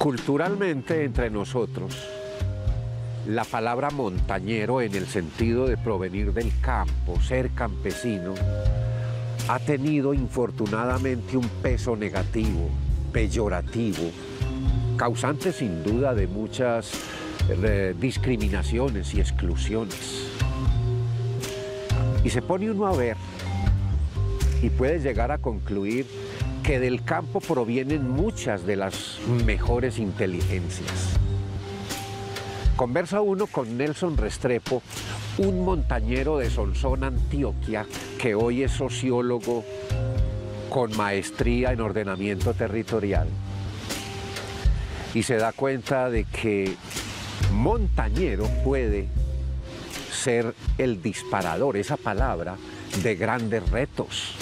Culturalmente, entre nosotros, la palabra montañero, en el sentido de provenir del campo, ser campesino, ha tenido infortunadamente un peso negativo, peyorativo, causante sin duda de muchas discriminaciones y exclusiones. Y se pone uno a ver y puede llegar a concluir que del campo provienen muchas de las mejores inteligencias. Conversa uno con Nelson Restrepo, un montañero de Sonsón, Antioquia, que hoy es sociólogo con maestría en ordenamiento territorial. Y se da cuenta de que montañero puede ser el disparador, esa palabra, de grandes retos.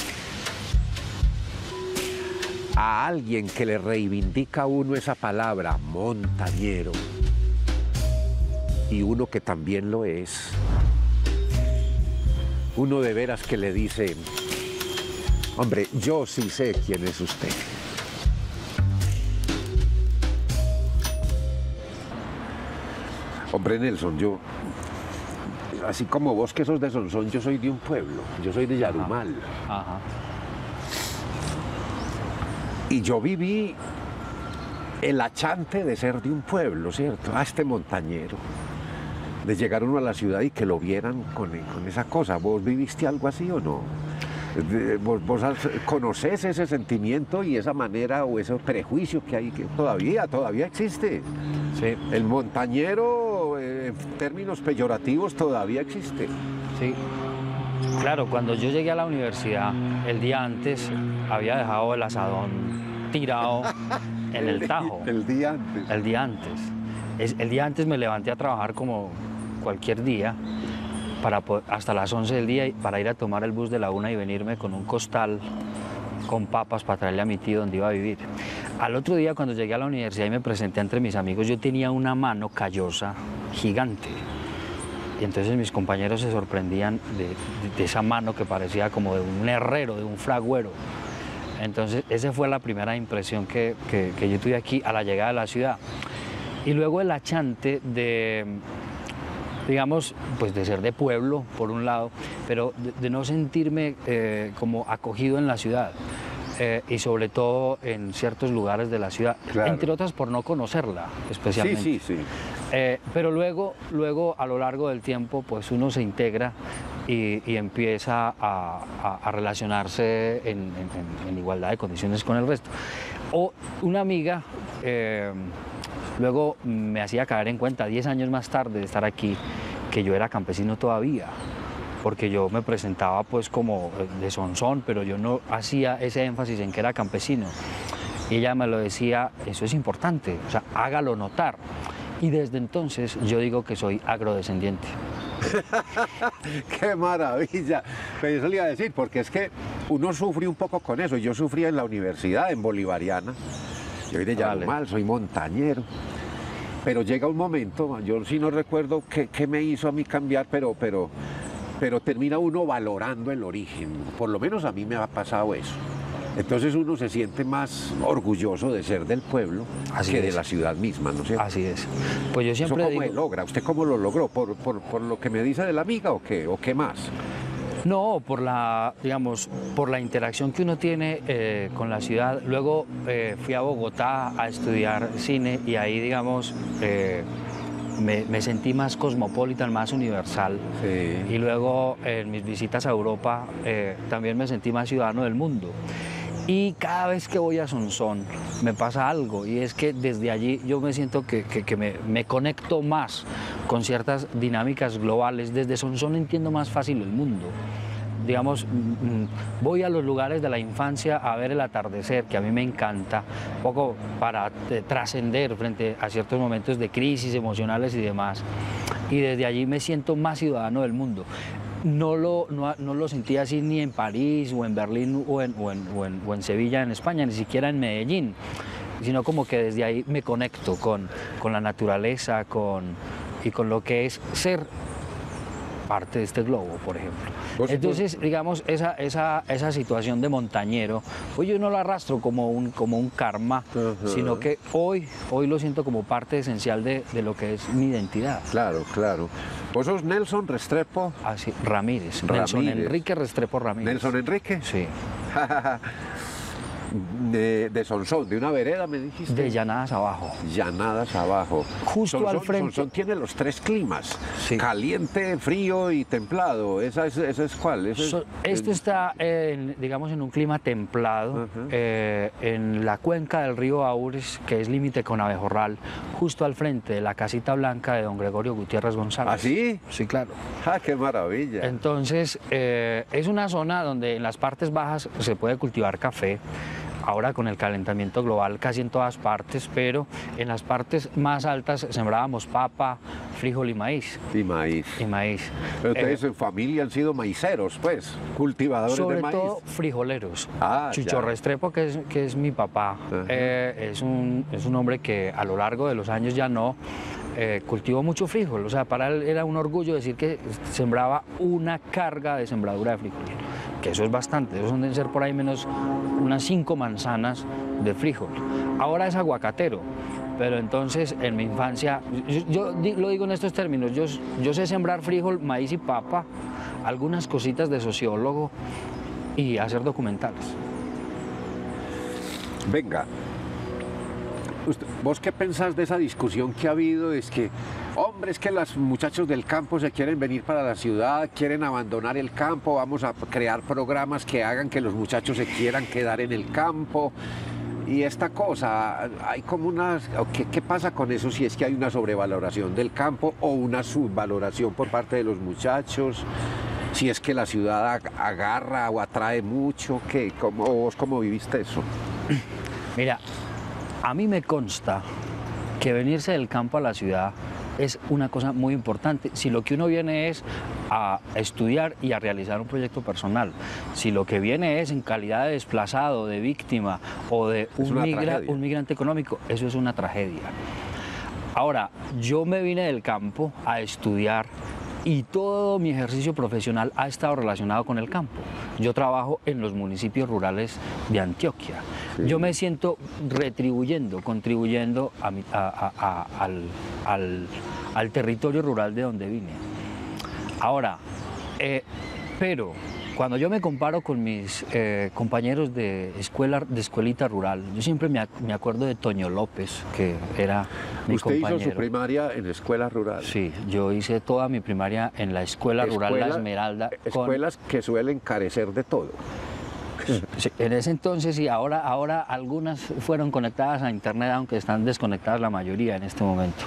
A alguien que le reivindica a uno esa palabra, montañero, y uno que también lo es, uno de veras que le dice, hombre, yo sí sé quién es usted. Hombre, Nelson, yo, así como vos que sos de Sonsón, yo soy de un pueblo, yo soy de Yarumal. Ajá. Ajá. Y yo viví el achante de ser de un pueblo, ¿cierto? A este montañero, de llegar uno a la ciudad y que lo vieran con esa cosa. ¿Vos viviste algo así o no? ¿Vos conocés ese sentimiento y esa manera o ese prejuicio que hay, que todavía existe? Sí. El montañero, en términos peyorativos, todavía existe. Sí. Claro, cuando yo llegué a la universidad, el día antes había dejado el asadón tirado en el tajo. El día antes. El día antes. El día antes me levanté a trabajar como cualquier día, hasta las 11 del día, para ir a tomar el bus de la 1 y venirme con un costal con papas para traerle a mi tío donde iba a vivir. Al otro día, cuando llegué a la universidad y me presenté entre mis amigos, yo tenía una mano callosa gigante. Y entonces mis compañeros se sorprendían de esa mano que parecía como de un herrero, de un fragüero. Entonces esa fue la primera impresión que yo tuve aquí a la llegada de la ciudad. Y luego el achante de, digamos, pues de ser de pueblo, por un lado, pero de no sentirme como acogido en la ciudad. Y sobre todo en ciertos lugares de la ciudad, claro, entre otras por no conocerla especialmente. Sí, sí, sí. Pero luego a lo largo del tiempo, pues uno se integra y empieza a relacionarse en igualdad de condiciones con el resto. O una amiga luego me hacía caer en cuenta, 10 años más tarde de estar aquí, que yo era campesino todavía, porque yo me presentaba pues como de Sonsón, pero yo no hacía ese énfasis en que era campesino. Y ella me lo decía, eso es importante, o sea, hágalo notar. Y desde entonces yo digo que soy agrodescendiente. ¡Qué maravilla! Pero yo solía decir, porque es que uno sufre un poco con eso. Yo sufría en la universidad, en Bolivariana. Yo soy de Yarumal, soy montañero. Pero llega un momento, yo sí no recuerdo qué me hizo a mí cambiar, pero termina uno valorando el origen. Por lo menos a mí me ha pasado eso. Entonces uno se siente más orgulloso de ser del pueblo de la ciudad misma, ¿no es cierto? Así es. Pues yo siempre digo... ¿Cómo lo logra? ¿Usted cómo lo logró? ¿Por lo que me dice de la amiga o qué más? No, por la interacción que uno tiene con la ciudad. Luego fui a Bogotá a estudiar cine y ahí, digamos... Me sentí más cosmopolitan, más universal. Sí. Y luego en mis visitas a Europa también me sentí más ciudadano del mundo. Y cada vez que voy a Sonsón me pasa algo, y es que desde allí yo me siento que me conecto más con ciertas dinámicas globales. Desde Sonsón entiendo más fácil el mundo. Digamos, voy a los lugares de la infancia a ver el atardecer, que a mí me encanta, un poco para trascender frente a ciertos momentos de crisis emocionales y demás. Y desde allí me siento más ciudadano del mundo. No lo sentí así ni en París, o en Berlín, o en Sevilla, en España, ni siquiera en Medellín, sino como que desde ahí me conecto con la naturaleza, con lo que es ser parte de este globo, por ejemplo. Entonces, digamos, esa situación de montañero, hoy yo no la arrastro como un karma, sino que hoy lo siento como parte esencial de lo que es mi identidad. Claro, claro. ¿Vos sos Nelson Restrepo? Así, Ramírez. Nelson Enrique Restrepo Ramírez. ¿Nelson Enrique? Sí. De Sonsón, de una vereda, me dijiste. De Llanadas Abajo. Llanadas Abajo. Justo Sonsón, al frente. Sonsón tiene los tres climas, sí. Caliente, frío y templado. ¿Esa es cuál? Este está, digamos, en un clima templado, en la cuenca del río Aures, que es límite con Abejorral, justo al frente de la casita blanca de don Gregorio Gutiérrez González. ¿Ah, sí? Sí, claro. ¡Ah, qué maravilla! Entonces, es una zona donde en las partes bajas se puede cultivar café. Ahora con el calentamiento global casi en todas partes, pero en las partes más altas sembrábamos papa, frijol y maíz. Y maíz. Y maíz. Pero ustedes en familia han sido maiceros, pues, cultivadores de maíz. Sobre todo frijoleros. Ah, Chucho Restrepo, que es mi papá, es un hombre que a lo largo de los años ya no... cultivó mucho frijol, o sea, para él era un orgullo decir que sembraba una carga de sembradura de frijol, que eso es bastante, eso deben ser por ahí menos unas 5 manzanas de frijol. Ahora es aguacatero, pero entonces en mi infancia, yo lo digo en estos términos, yo sé sembrar frijol, maíz y papa, algunas cositas de sociólogo y hacer documentales. Venga. ¿Vos qué pensás de esa discusión que ha habido? Es que, hombre, es que los muchachos del campo se quieren venir para la ciudad, quieren abandonar el campo, vamos a crear programas que hagan que los muchachos se quieran quedar en el campo. Y esta cosa, hay como una... ¿Qué pasa con eso si es que hay una sobrevaloración del campo o una subvaloración por parte de los muchachos? Si es que la ciudad agarra o atrae mucho, ¿qué? ¿Vos cómo viviste eso? Mira... A mí me consta que venirse del campo a la ciudad es una cosa muy importante. Si lo que uno viene es a estudiar y a realizar un proyecto personal, si lo que viene es en calidad de desplazado, de víctima o de un migrante económico, eso es una tragedia. Ahora, yo me vine del campo a estudiar y todo mi ejercicio profesional ha estado relacionado con el campo. Yo trabajo en los municipios rurales de Antioquia. Sí. Yo me siento retribuyendo, contribuyendo al territorio rural de donde vine. Ahora, pero cuando yo me comparo con mis compañeros de escuelita rural, yo siempre me acuerdo de Toño López, que era mi compañero. ¿Usted hizo su primaria en la escuela rural? Sí, yo hice toda mi primaria en la escuela rural La Esmeralda. Escuelas que suelen carecer de todo. Sí, en ese entonces y ahora algunas fueron conectadas a internet, aunque están desconectadas la mayoría en este momento.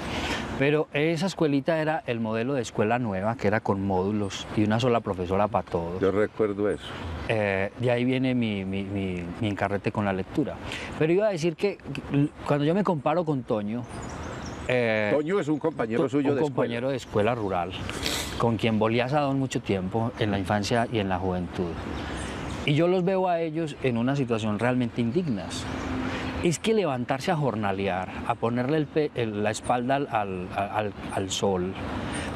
Pero esa escuelita era el modelo de escuela nueva, que era con módulos y una sola profesora para todos. Yo recuerdo eso. De ahí viene mi encarrete con la lectura. Pero iba a decir que cuando yo me comparo con Toño... Toño es un compañero suyo de escuela. Un compañero de escuela rural, con quien volví a Sadón mucho tiempo en la infancia y en la juventud. Y yo los veo a ellos en una situación realmente indigna. Es que levantarse a jornalear, a ponerle la espalda al sol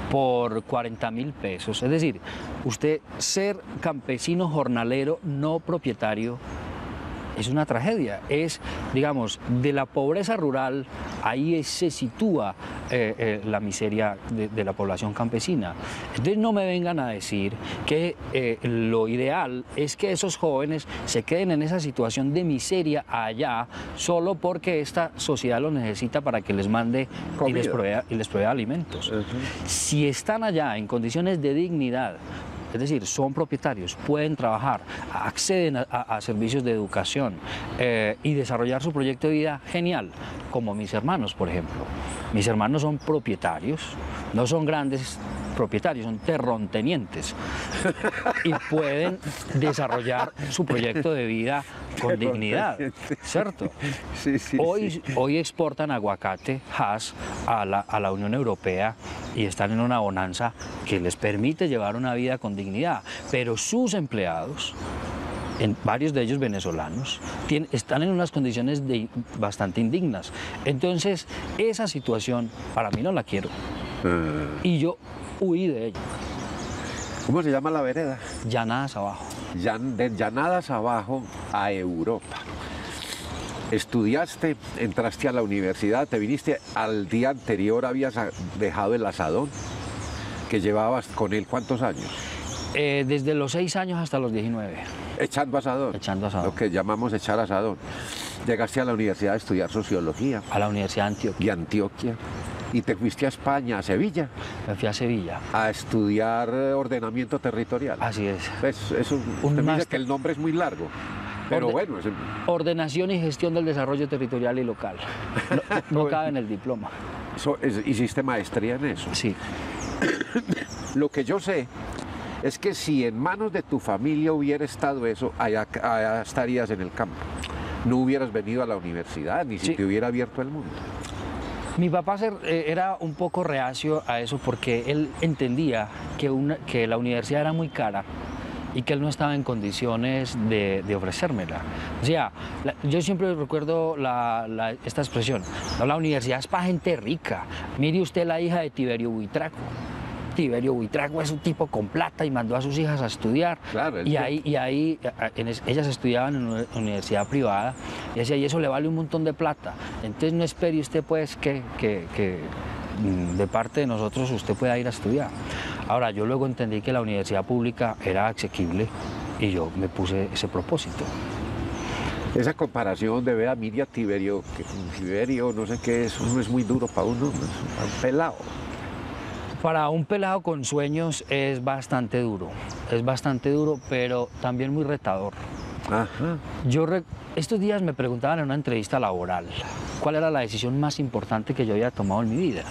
por 40.000 pesos, es decir, usted ser campesino jornalero no propietario es una tragedia, es, digamos, de la pobreza rural, ahí se sitúa la miseria de la población campesina. Entonces no me vengan a decir que lo ideal es que esos jóvenes se queden en esa situación de miseria allá solo porque esta sociedad los necesita para que les mande y les provea alimentos. Si están allá en condiciones de dignidad, es decir, son propietarios, pueden trabajar, acceden a servicios de educación y desarrollar su proyecto de vida genial, como mis hermanos, por ejemplo. Mis hermanos son propietarios, no son grandes propietarios, son terrontenientes y pueden desarrollar su proyecto de vida con dignidad, ¿cierto? Sí, sí, hoy exportan aguacate, haz, a la Unión Europea y están en una bonanza que les permite llevar una vida con dignidad, pero sus empleados, varios de ellos venezolanos, están en unas condiciones bastante indignas. Entonces, esa situación para mí no la quiero y yo huí de ella. ¿Cómo se llama la vereda? Llanadas Abajo. De Llanadas Abajo a Europa. Estudiaste, entraste a la universidad, te viniste al día anterior, habías dejado el asadón, que llevabas con él ¿cuántos años? Desde los 6 años hasta los 19. ¿Echando asadón? Echando asadón. Lo que llamamos echar asadón. Llegaste a la universidad a estudiar sociología. A la Universidad de Antioquia. Y Antioquia. ¿Y te fuiste a España, a Sevilla? Me fui a Sevilla. A estudiar ordenamiento territorial. Así es. Usted me dice que el nombre es muy largo. Pero bueno, ordenación y gestión del desarrollo territorial y local. No, no cabe en el diploma. ¿Hiciste maestría en eso? Sí. Lo que yo sé es que si en manos de tu familia hubiera estado eso, allá estarías en el campo. No hubieras venido a la universidad, ni si te hubiera abierto el mundo. Mi papá era un poco reacio a eso porque él entendía que la universidad era muy cara y que él no estaba en condiciones de ofrecérmela. O sea, yo siempre recuerdo esta expresión, no, la universidad es para gente rica. Mire usted la hija de Tiberio Buitrago. Tiberio Buitrago es un tipo con plata y mandó a sus hijas a estudiar. Claro, ellas estudiaban en una universidad privada y decía, y eso le vale un montón de plata. Entonces no espere usted pues que de parte de nosotros usted pueda ir a estudiar. Ahora, yo luego entendí que la universidad pública era asequible y yo me puse ese propósito. Esa comparación de ver a Miria Tiberio, no sé qué es, uno es muy duro para uno, para un pelado. Para un pelado con sueños es bastante duro, pero también muy retador. Ajá. Estos días me preguntaban en una entrevista laboral cuál era la decisión más importante que yo había tomado en mi vida.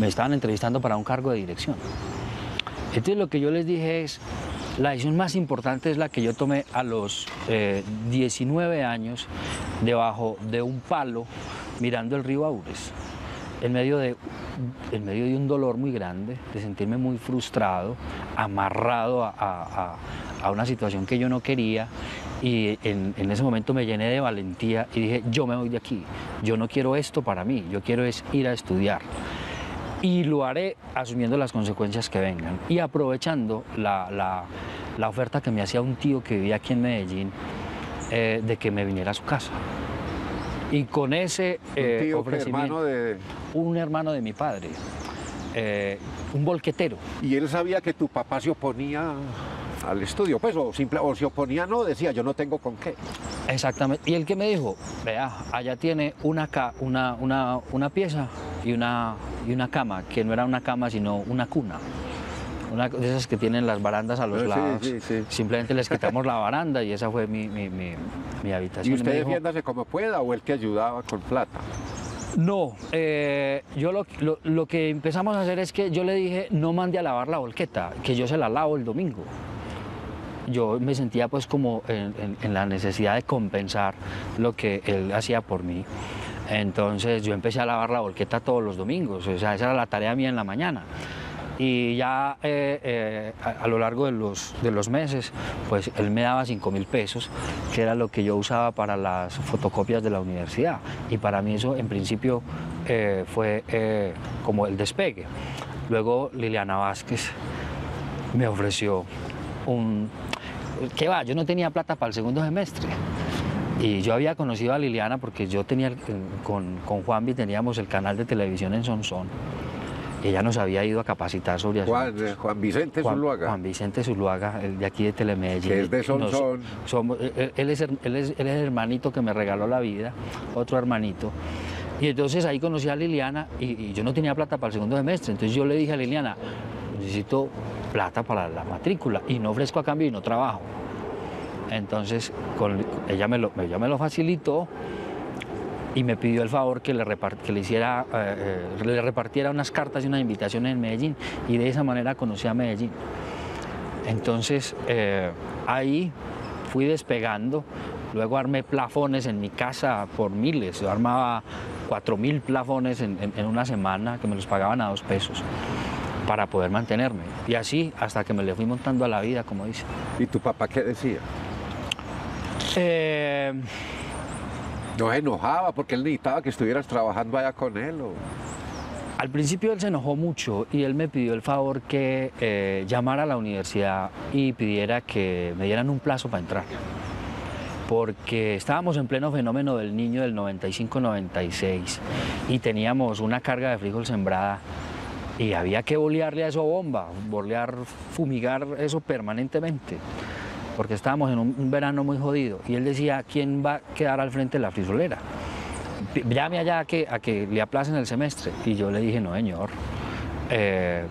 Me estaban entrevistando para un cargo de dirección. Entonces lo que yo les dije es, la decisión más importante es la que yo tomé a los 19 años debajo de un palo mirando el río Aures, en medio de un dolor muy grande, de sentirme muy frustrado, amarrado a una situación que yo no quería. Y en ese momento me llené de valentía y dije, yo me voy de aquí, yo no quiero esto para mí, yo quiero es ir a estudiar. Y lo haré asumiendo las consecuencias que vengan y aprovechando la oferta que me hacía un tío que vivía aquí en Medellín de que me viniera a su casa. Y con ese ofrecimiento, un hermano de mi padre, un volquetero. ¿Y él sabía que tu papá se oponía al estudio? Pues o se oponía, no, decía, yo no tengo con qué. Exactamente. Y el que me dijo, vea, allá tiene una pieza y una cama, que no era una cama sino una cuna. Una de esas que tienen las barandas a los lados. Sí, sí. Simplemente les quitamos la baranda y esa fue mi habitación. ¿Y usted defiéndase como pueda o él te ayudaba con plata? No, yo lo que empezamos a hacer es que yo le dije, no mande a lavar la volqueta, que yo se la lavo el domingo. Yo me sentía pues como en la necesidad de compensar lo que él hacía por mí. Entonces yo empecé a lavar la volqueta todos los domingos, o sea, esa era la tarea mía en la mañana. Y ya a lo largo de los meses, pues él me daba 5.000 pesos, que era lo que yo usaba para las fotocopias de la universidad. Y para mí eso en principio fue como el despegue. Luego Liliana Vázquez me ofreció ¿Qué va? Yo no tenía plata para el segundo semestre. Y yo había conocido a Liliana porque yo tenía con Juanvi teníamos el canal de televisión en Sonsón. Ella nos había ido a capacitar sobre asuntos. Juan Vicente Zuluaga. Juan Vicente Zuluaga, el de aquí de Telemedellín. Que es de Sonsón. Él es el hermanito que me regaló la vida, otro hermanito. Y entonces ahí conocí a Liliana y yo no tenía plata para el segundo semestre. Entonces yo le dije a Liliana, necesito plata para la matrícula y no ofrezco a cambio y no trabajo. Entonces ella me lo facilitó. Y me pidió el favor que le repartiera unas cartas y unas invitaciones en Medellín. Y de esa manera conocí a Medellín. Entonces, ahí fui despegando. Luego armé plafones en mi casa por miles. Yo armaba 4.000 plafones en una semana, que me los pagaban a 2 pesos, para poder mantenerme. Y así hasta que me le fui montando a la vida, como dice. ¿Y tu papá qué decía? No se enojaba porque él necesitaba que estuvieras trabajando allá con él. Al principio él se enojó mucho y él me pidió el favor que llamara a la universidad y pidiera que me dieran un plazo para entrar, porque estábamos en pleno fenómeno del niño del 95-96 y teníamos una carga de frijol sembrada y había que bolearle a eso bomba, bolear, fumigar eso permanentemente, porque estábamos en un verano muy jodido. Y él decía, ¿quién va a quedar al frente de la frijolera? Llame allá a que le aplacen el semestre. Y yo le dije, no, señor,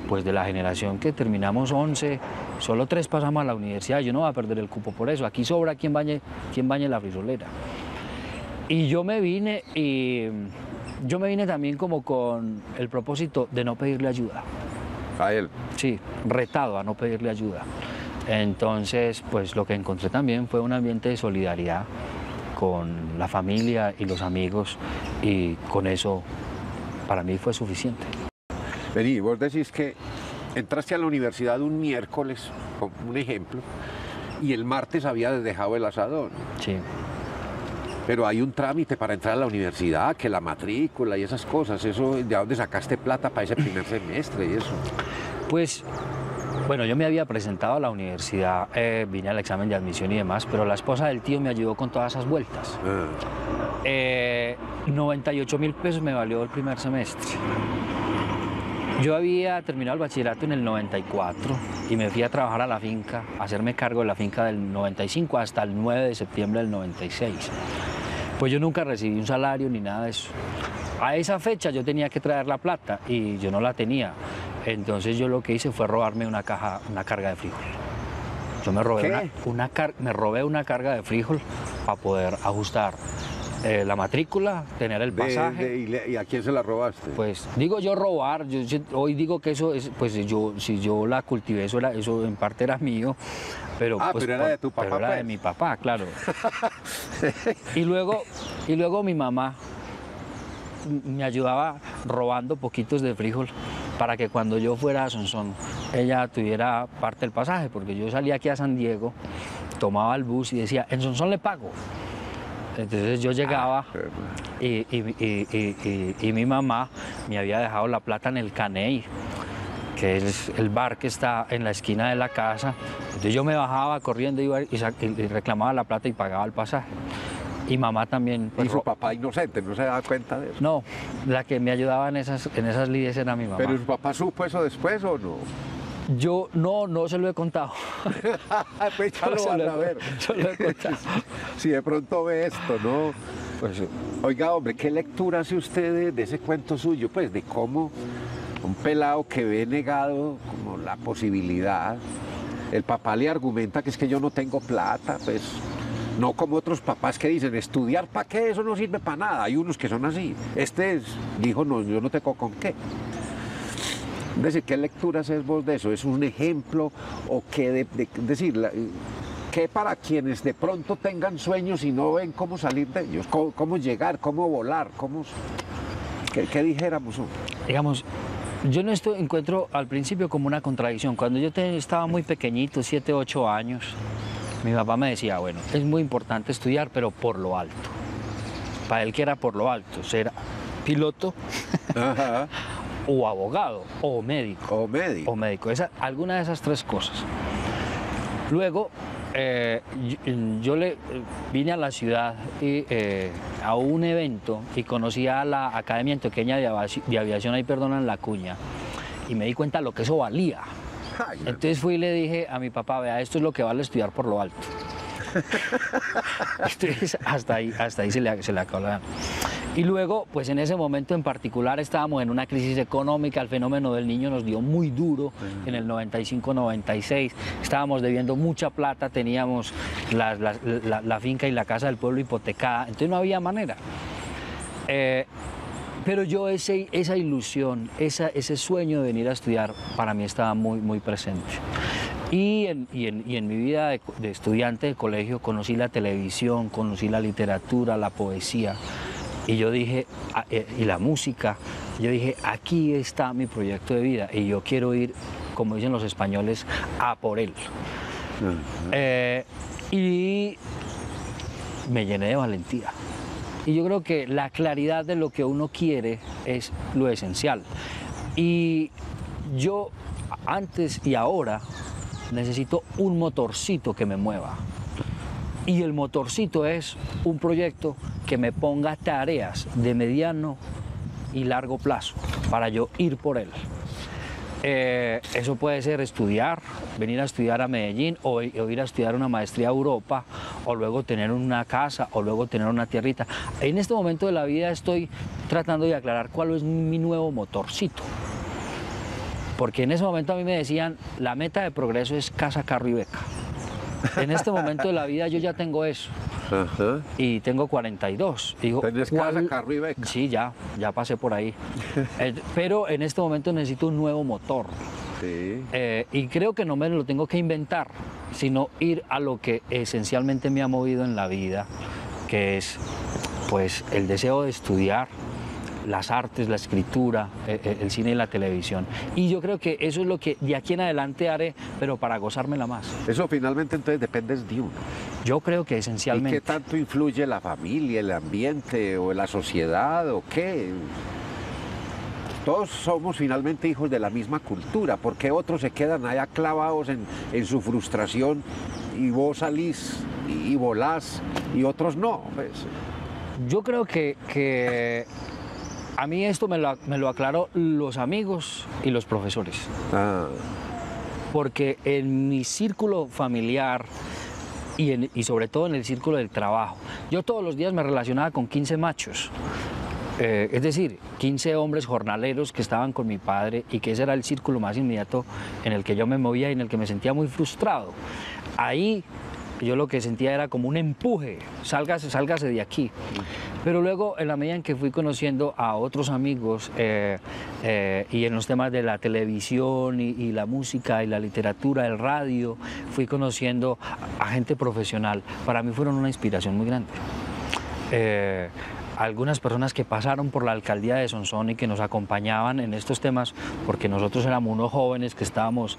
pues de la generación que terminamos 11, solo 3 pasamos a la universidad, yo no voy a perder el cupo por eso, aquí sobra quien bañe la frisolera. Y yo me vine también como con el propósito de no pedirle ayuda. ¿A él? Sí, retado a no pedirle ayuda. Entonces, pues lo que encontré también fue un ambiente de solidaridad con la familia y los amigos, y con eso para mí fue suficiente. Vení, vos decís que entraste a la universidad un miércoles, como un ejemplo, y el martes había dejado el asadón. Sí. Pero hay un trámite para entrar a la universidad, que la matrícula y esas cosas, eso, ¿de dónde sacaste plata para ese primer semestre y eso? Pues, bueno, yo me había presentado a la universidad, vine al examen de admisión y demás, pero la esposa del tío me ayudó con todas esas vueltas. 98.000 pesos me valió el primer semestre. Yo había terminado el bachillerato en el 94 y me fui a trabajar a la finca, a hacerme cargo de la finca del 95 hasta el 9 de septiembre del 96. Pues yo nunca recibí un salario ni nada de eso. A esa fecha yo tenía que traer la plata y yo no la tenía. Entonces yo lo que hice fue robarme una carga de frijol. Yo me robé una carga de frijol para poder ajustar la matrícula, tener el pasaje. ¿Y a quién se la robaste? Pues digo yo robar, yo hoy digo que eso es, pues yo, si yo la cultivé, eso en parte era mío, pero, pues, pero era de tu papá. Pero era de mi papá, claro. y luego mi mamá me ayudaba robando poquitos de frijol para que cuando yo fuera a Sonsón ella tuviera parte del pasaje, porque yo salía aquí a San Diego, tomaba el bus y decía, en Sonsón le pago. Entonces yo llegaba y mi mamá me había dejado la plata en el Caney, que es el bar que está en la esquina de la casa. Entonces yo me bajaba corriendo y reclamaba la plata y pagaba el pasaje. Y mamá también. Pues, y su papá inocente, ¿no se daba cuenta de eso? No, la que me ayudaba en esas lides era mi mamá. ¿Pero su papá supo eso después o no? Yo no se lo he contado. Pues ya lo van a ver. Yo lo he contado. Si de pronto ve esto, ¿no? Pues, oiga, hombre, ¿qué lectura hace usted de ese cuento suyo? Pues de cómo un pelado que ve negado como la posibilidad, el papá le argumenta que es que yo no tengo plata, pues no como otros papás que dicen, estudiar para qué, eso no sirve para nada. Hay unos que son así. Dijo, no, yo no tengo con qué. Decir, ¿qué lectura haces vos de eso? ¿Es un ejemplo o qué? ¿Qué para quienes de pronto tengan sueños y no ven cómo salir de ellos? ¿Cómo llegar? ¿Cómo volar? ¿Qué dijéramos? Digamos, yo en esto encuentro al principio como una contradicción. Cuando yo estaba muy pequeñito, 7, 8 años, mi papá me decía, bueno, es muy importante estudiar, pero por lo alto. Para él que era por lo alto, ser piloto. Ajá. O abogado, o médico. O médico. O médico, alguna de esas 3 cosas. Luego, yo le vine a la ciudad y, a un evento y conocí a la Academia Antioqueña de Aviación, ahí perdonan, La Cuña, y me di cuenta de lo que eso valía. Entonces fui y le dije a mi papá, vea, esto es lo que vale estudiar por lo alto. Entonces, hasta ahí se le acabó la gana. Y luego, pues en ese momento en particular estábamos en una crisis económica, el fenómeno del niño nos dio muy duro en el 95-96, estábamos debiendo mucha plata, teníamos la finca y la casa del pueblo hipotecada, entonces no había manera. Pero yo esa ilusión, ese sueño de venir a estudiar, para mí estaba muy, muy presente. Y en mi vida de estudiante de colegio conocí la televisión, conocí la literatura, la poesía. Y yo dije, y la música, yo dije, aquí está mi proyecto de vida y yo quiero ir, como dicen los españoles, a por él. Y me llené de valentía. Y yo creo que la claridad de lo que uno quiere es lo esencial. Y yo antes y ahora necesito un motorcito que me mueva. Y el motorcito es un proyecto que me ponga tareas de mediano y largo plazo para yo ir por él. Eso puede ser estudiar, venir a estudiar a Medellín o ir a estudiar una maestría a Europa, o luego tener una casa, o luego tener una tierrita. En este momento de la vida estoy tratando de aclarar cuál es mi nuevo motorcito. Porque en ese momento a mí me decían, la meta de progreso es casa, carro y beca. En este momento de la vida yo ya tengo eso. Ajá. Y tengo 42. Y digo, ¿tenés casa, carro y beca? Sí, ya pasé por ahí. Pero en este momento necesito un nuevo motor. Sí. Y creo que no me lo tengo que inventar, sino ir a lo que esencialmente me ha movido en la vida, que es pues el deseo de estudiar, las artes, la escritura, el cine y la televisión. Y yo creo que eso es lo que de aquí en adelante haré, pero para gozármela más. Eso finalmente entonces depende de uno. Yo creo que esencialmente. ¿Y qué tanto influye la familia, el ambiente o la sociedad o qué? Todos somos finalmente hijos de la misma cultura. ¿Por qué otros se quedan allá clavados en su frustración y vos salís y volás y otros no? Pues... Yo creo que... A mí esto me lo aclaró los amigos y los profesores. Ah. Porque en mi círculo familiar y sobre todo en el círculo del trabajo, yo todos los días me relacionaba con 15 machos. Es decir, 15 hombres jornaleros que estaban con mi padre y que ese era el círculo más inmediato en el que yo me movía y en el que me sentía muy frustrado. Ahí yo lo que sentía era como un empuje, sálgase, sálgase de aquí. Pero luego, en la medida en que fui conociendo a otros amigos y en los temas de la televisión y la música y la literatura, el radio, fui conociendo a gente profesional. Para mí fueron una inspiración muy grande. Algunas personas que pasaron por la alcaldía de Sonsón y que nos acompañaban en estos temas, porque nosotros éramos unos jóvenes que estábamos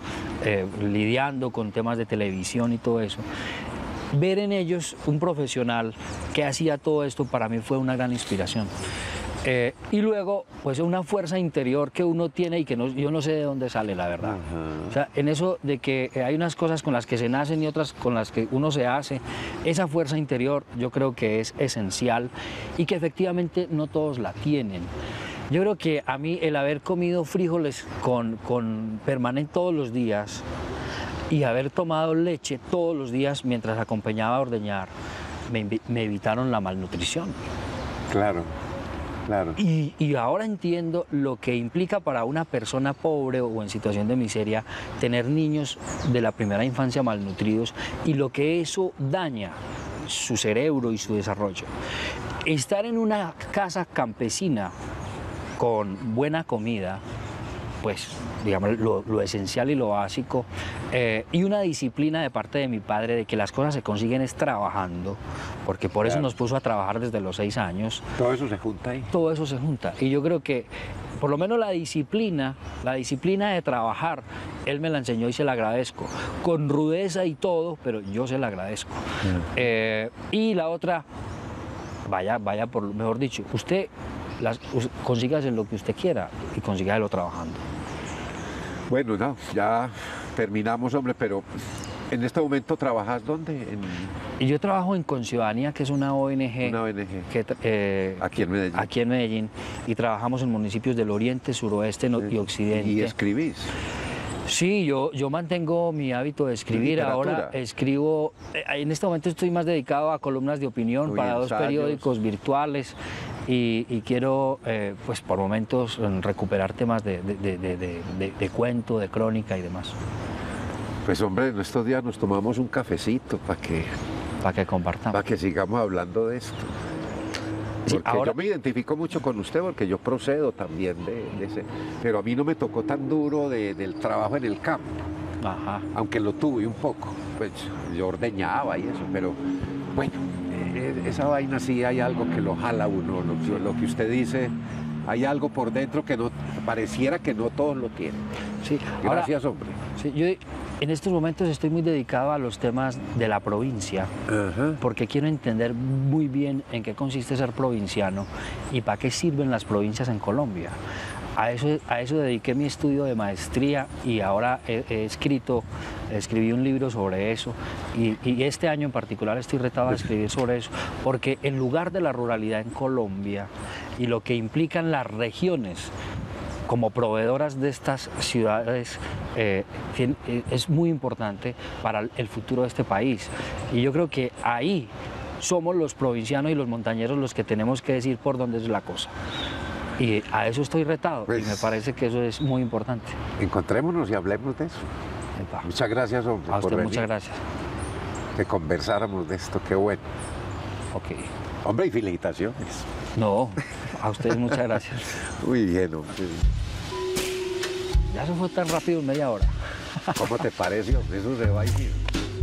lidiando con temas de televisión y todo eso. Ver en ellos un profesional que hacía todo esto para mí fue una gran inspiración. Y luego, pues una fuerza interior que uno tiene y que no, yo no sé de dónde sale, la verdad. Uh-huh. O sea, en eso de que hay unas cosas con las que se nacen y otras con las que uno se hace, esa fuerza interior yo creo que es esencial y que efectivamente no todos la tienen. Yo creo que a mí el haber comido frijoles con permanente todos los días y haber tomado leche todos los días mientras acompañaba a ordeñar, me evitaron la malnutrición. Claro, claro. Y ahora entiendo lo que implica para una persona pobre o en situación de miseria tener niños de la primera infancia malnutridos y lo que eso daña su cerebro y su desarrollo. Estar en una casa campesina con buena comida, pues, digamos, lo esencial y lo básico, y una disciplina de parte de mi padre de que las cosas se consiguen es trabajando, porque por eso nos puso a trabajar desde los 6 años. Todo eso se junta ahí. Todo eso se junta, y yo creo que por lo menos la disciplina de trabajar, él me la enseñó y se la agradezco, con rudeza y todo, pero yo se la agradezco. Y la otra, vaya por, mejor dicho, usted... Consigas en lo que usted quiera y consígalo trabajando. Bueno, no, ya terminamos, hombre, pero en este momento ¿trabajas dónde? Yo trabajo en Consciudadanía, que es una ONG. Una ONG. Que, aquí en Medellín. Aquí en Medellín. Y trabajamos en municipios del oriente, suroeste y occidente. ¿Y escribís? Sí, yo mantengo mi hábito de escribir. Ahora escribo, en este momento estoy más dedicado a columnas de opinión para ensayos. 2 periódicos virtuales y quiero, pues por momentos, recuperar temas de cuento, de crónica y demás. Pues hombre, en estos días nos tomamos un cafecito para que compartamos. Para que sigamos hablando de esto. Porque ahora... yo me identifico mucho con usted porque yo procedo también de ese... Pero a mí no me tocó tan duro del trabajo en el campo. Ajá. Aunque lo tuve un poco. Pues yo ordeñaba y eso, pero bueno, esa vaina sí hay algo que lo jala uno. Lo que usted dice, hay algo por dentro que no pareciera que no todos lo tienen. Sí. Gracias, ahora, hombre. Sí, yo... En estos momentos estoy muy dedicado a los temas de la provincia, porque quiero entender muy bien en qué consiste ser provinciano y para qué sirven las provincias en Colombia. A eso dediqué mi estudio de maestría y ahora escribí un libro sobre eso y este año en particular estoy retado a escribir sobre eso porque el lugar de la ruralidad en Colombia y lo que implican las regiones como proveedoras de estas ciudades es muy importante para el futuro de este país y yo creo que ahí somos los provincianos y los montañeros los que tenemos que decir por dónde es la cosa. Y a eso estoy retado, pues, y me parece que eso es muy importante. Encontrémonos y hablemos de eso. Epa. Muchas gracias, hombre, a usted, por venir. Muchas gracias. Que conversáramos de esto, qué bueno. Ok. Hombre, y felicitaciones. No, a ustedes muchas gracias. Muy bien, hombre. Ya se fue tan rápido, en media hora. ¿Cómo te pareció? Eso se va a ir.